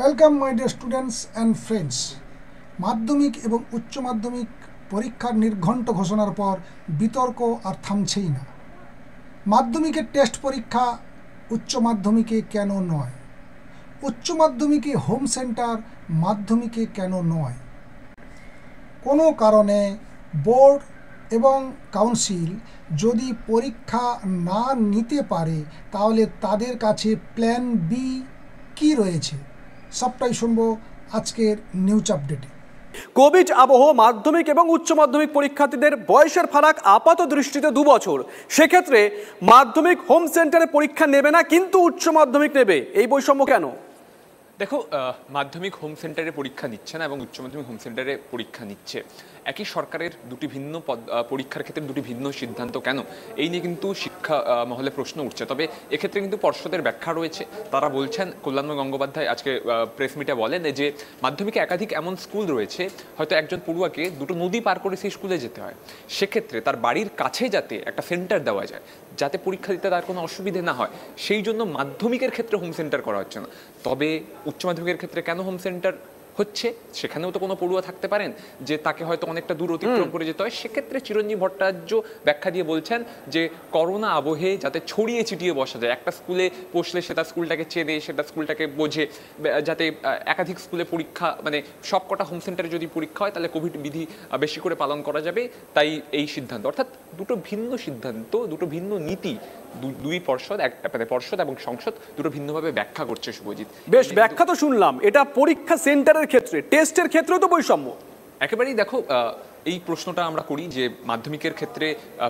Welcome my dear students and friends. माध्यमिक एवं उच्च माध्यमिक परीक्षार निर्घंट घोषणार पर वितर्क और थामछेई ना। माध्यमिकेर टेस्ट परीक्षा उच्च माध्यमिके केन नय, उच्च माध्यमिके होम सेंटर माध्यमिके केन नय, कोनो कारणे बोर्ड एवं काउंसिल यदि परीक्षा ना निते पारे ताहले तादेर काछे प्लान बी कि रयेछे सबटाई शुनबो आजकेर न्यूज अपडेटे। कोविड आबह माध्यमिक एवं उच्च माध्यमिक परीक्षार्थीदेर बयसेर फाराक आपात दृष्टिते 2 बछर, से क्षेत्रे माध्यमिक होम सेंटारे परीक्षा नेबे ना किन्तु उच्च माध्यमिक नेबे, एई बैषम्य केन? देखो माध्यमिक होम सेंटारे परीक्षा निच्छे ना एवं उच्च माध्यमिक होम सेंटारे परीक्षा निच्छे एक ही सरकारेर दुटी भिन्न परीक्षार क्षेत्रे दुटी भिन्न सिद्धांत केन एई निये किन्तु शिक्षा महले प्रश्न उठছে। তবে এক্ষেত্রে কিন্তু পর্ষদের ব্যাখ্যা রয়েছে। তারা বলছেন, কল্যাণময় গঙ্গোপাধ্যায় আজকে প্রেস মিটে বলেন যে মাধ্যমিকে একাধিক এমন স্কুল রয়েছে হয়তো একজন পড়ুয়াকে দুটো নদী পার করে সেই স্কুলে যেতে হয়, সেক্ষেত্রে তার বাড়ির কাছে যাতে একটা সেন্টার দেওয়া যায় যাতে পরীক্ষা দিতে তার কোনো অসুবিধে না হয়, সেই জন্য মাধ্যমিকের ক্ষেত্রে হোম সেন্টার করা হচ্ছে না। তবে উচ্চ মাধ্যমিকের ক্ষেত্রে কেন হোম সেন্টার হচ্ছে? সেখানেও তো কোনো পড়ুয়া থাকতে পারেন যে তাকে হয়তো অনেকটা দূর অতিক্রম করে যেতে হয়। সেক্ষেত্রে চিরঞ্জীব ভট্টাচার্য ব্যাখ্যা দিয়ে বলছেন যে করোনা আবহে যাতে ছড়িয়ে ছিটিয়ে বসা যায়, একটা স্কুলে বসলে সেটা স্কুলটাকে চেনে, সেটা স্কুলটাকে বোঝে, যাতে একাধিক স্কুলে পরীক্ষা মানে সবকটা হোম সেন্টারে যদি পরীক্ষা হয় তাহলে কোভিড বিধি বেশি করে পালন করা যাবে। তাই এই সিদ্ধান্ত, অর্থাৎ দুটো ভিন্ন সিদ্ধান্ত, দুটো ভিন্ন নীতি, দুই পর্ষদ, মানে পর্ষদ এবং সংসদ দুটো ভিন্নভাবে ব্যাখ্যা করছে। শুভজিৎ, বেশ ব্যাখ্যা তো শুনলাম। এটা পরীক্ষা সেন্টারের ক্ষেত্রে, টেস্টের ক্ষেত্রে তো বৈষম্য একেবারেই। দেখো এই প্রশ্নটা আমরা করি যে মাধ্যমিকের ক্ষেত্রে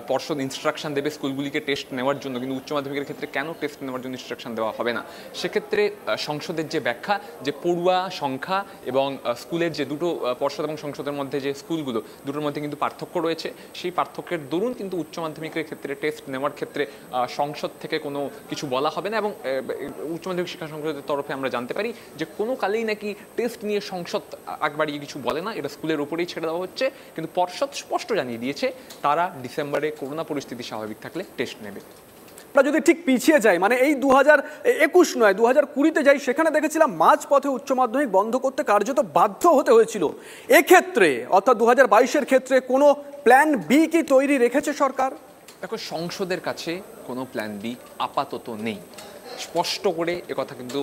পর্ষদ ইনস্ট্রাকশন দেবে স্কুলগুলিকে টেস্ট নেওয়ার জন্য, কিন্তু উচ্চ মাধ্যমিকের ক্ষেত্রে কেন টেস্ট নেওয়ার জন্য ইনস্ট্রাকশন দেওয়া হবে না? সেক্ষেত্রে সংসদের যে ব্যাখ্যা যে পড়ুয়া সংখ্যা এবং স্কুলের যে দুটো পর্ষদ এবং সংসদের মধ্যে যে স্কুলগুলো দুটোর মধ্যে কিন্তু পার্থক্য রয়েছে, সেই পার্থক্যের দরুন কিন্তু উচ্চ মাধ্যমিকের ক্ষেত্রে টেস্ট নেওয়ার ক্ষেত্রে সংসদ থেকে কোনো কিছু বলা হবে না। এবং উচ্চ মাধ্যমিক শিক্ষা সংসদের তরফে আমরা জানতে পারি যে কোনো কালেই নাকি টেস্ট নিয়ে সংসদ আগ বাড়িয়ে কিছু বলে না, এটা স্কুলের ওপরেই ছেড়ে দেওয়া হচ্ছে। কিন্তু পর্ষদ স্পষ্ট জানিয়ে দিয়েছে তারা ডিসেম্বরে করোনা পরিস্থিতি স্বাভাবিক থাকলে টেস্ট নেবে। আমরা যদি ঠিক পিছিয়ে যাই, মানে এই 2021 নয় 2020-তে যাই, সেখানে দেখেছিলাম মাঝপথে উচ্চ মাধ্যমিক বন্ধ করতে কার্যত বাধ্য হতে হয়েছিল। এক্ষেত্রে অর্থাৎ 2022-এর ক্ষেত্রে কোনো প্ল্যান বি কি তৈরি রেখেছে সরকার? দেখো সংসদের কাছে কোনো প্ল্যান বি আপাতত নেই, স্পষ্ট করে একথা কিন্তু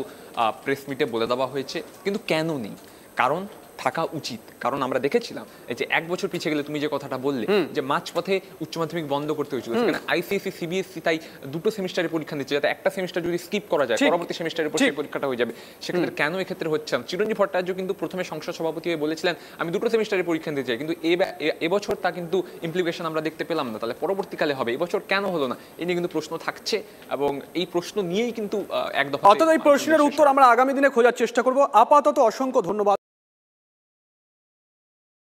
প্রেস মিটে বলে দেওয়া হয়েছে। কিন্তু কেন নেই? কারণ থাকা উচিত। কারণ আমরা দেখেছিলাম যে এক বছর পিছিয়ে গেলে তুমি যে কথাটা বললে যে মাঝপথে উচ্চ মাধ্যমিক বন্ধ করতে হয়েছিল, সেখানে আইসিএসসি সিবিএসসি তাই দুটো সেমিস্টারে পরীক্ষা নিচ্ছে যাতে একটা সেমিস্টার যদি স্কিপ করা যায় পরবর্তী সেমিস্টারে পরীক্ষাটা হয়ে যাবে। সেক্ষেত্রে কেন এক্ষেত্রে হচ্ছে? চিরঞ্জীব ভট্টাচার্য কিন্তু প্রথমে সংসদ সভাপতি হয়ে বলেছিলেন আমি দুটো সেমিস্টারে পরীক্ষা নিতে চাই, কিন্তু এবছর তা কিন্তু ইমপ্লিকেশন আমরা দেখতে পেলাম না, তাহলে পরবর্তীকালে হবে, এবছর কেন হলো না? এই নিয়ে কিন্তু প্রশ্ন থাকছে এবং এই প্রশ্ন নিয়েই কিন্তু একদম, অর্থাৎ এই প্রশ্নের উত্তর আমরা আগামী দিনে খোঁজার চেষ্টা করবো। আপাতত অসংখ্য ধন্যবাদ।